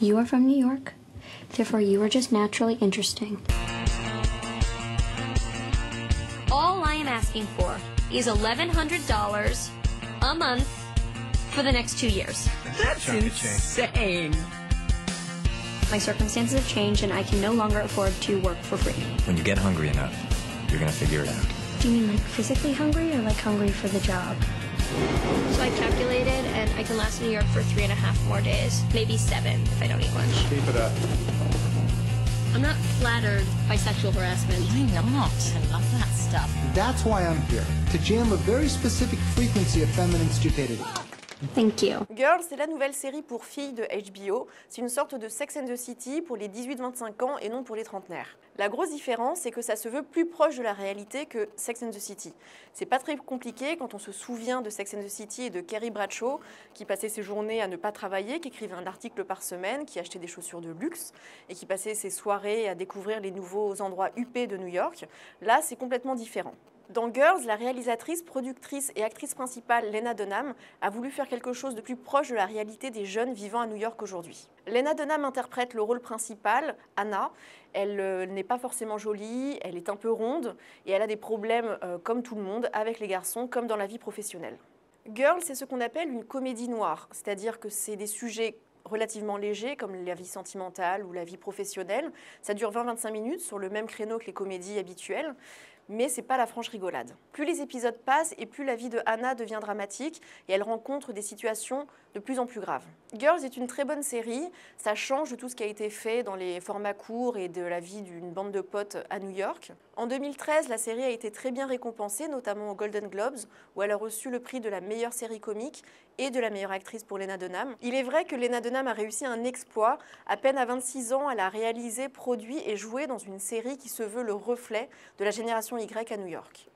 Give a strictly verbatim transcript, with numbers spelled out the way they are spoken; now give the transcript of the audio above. You are from New York, therefore you are just naturally interesting. All I am asking for is eleven hundred dollars a month for the next two years. That's insane. My circumstances have changed and I can no longer afford to work for free. When you get hungry enough, you're gonna figure it out. Do you mean like physically hungry or like hungry for the job? So I calculated, and I can last in New York for three and a half more days. Maybe seven if I don't eat lunch. Keep it up. I'm not flattered by sexual harassment. I'm not. I love that stuff. That's why I'm here, to jam a very specific frequency of feminine stupidity. Thank you. Girls, c'est la nouvelle série pour filles de H B O. C'est une sorte de Sex and the City pour les dix-huit vingt-cinq ans et non pour les trentenaires. La grosse différence, c'est que ça se veut plus proche de la réalité que Sex and the City. C'est pas très compliqué quand on se souvient de Sex and the City et de Carrie Bradshaw, qui passait ses journées à ne pas travailler, qui écrivait un article par semaine, qui achetait des chaussures de luxe et qui passait ses soirées à découvrir les nouveaux endroits huppés de New York. Là, c'est complètement différent. Dans Girls, la réalisatrice, productrice et actrice principale Lena Dunham a voulu faire quelque chose de plus proche de la réalité des jeunes vivant à New York aujourd'hui. Lena Dunham interprète le rôle principal, Hannah. Elle euh, n'est pas forcément jolie, elle est un peu ronde et elle a des problèmes euh, comme tout le monde avec les garçons comme dans la vie professionnelle. Girls, c'est ce qu'on appelle une comédie noire, c'est-à-dire que c'est des sujets relativement léger, comme la vie sentimentale ou la vie professionnelle. Ça dure vingt à vingt-cinq minutes, sur le même créneau que les comédies habituelles, mais c'est pas la franche rigolade. Plus les épisodes passent et plus la vie de Hannah devient dramatique et elle rencontre des situations de plus en plus graves. Girls est une très bonne série, ça change de tout ce qui a été fait dans les formats courts et de la vie d'une bande de potes à New York. En deux mille treize, la série a été très bien récompensée, notamment aux Golden Globes, où elle a reçu le prix de la meilleure série comique et de la meilleure actrice pour Lena Dunham. Il est vrai que Lena Dunham a réussi un exploit. À peine à vingt-six ans, elle a réalisé, produit et joué dans une série qui se veut le reflet de la génération Y à New York.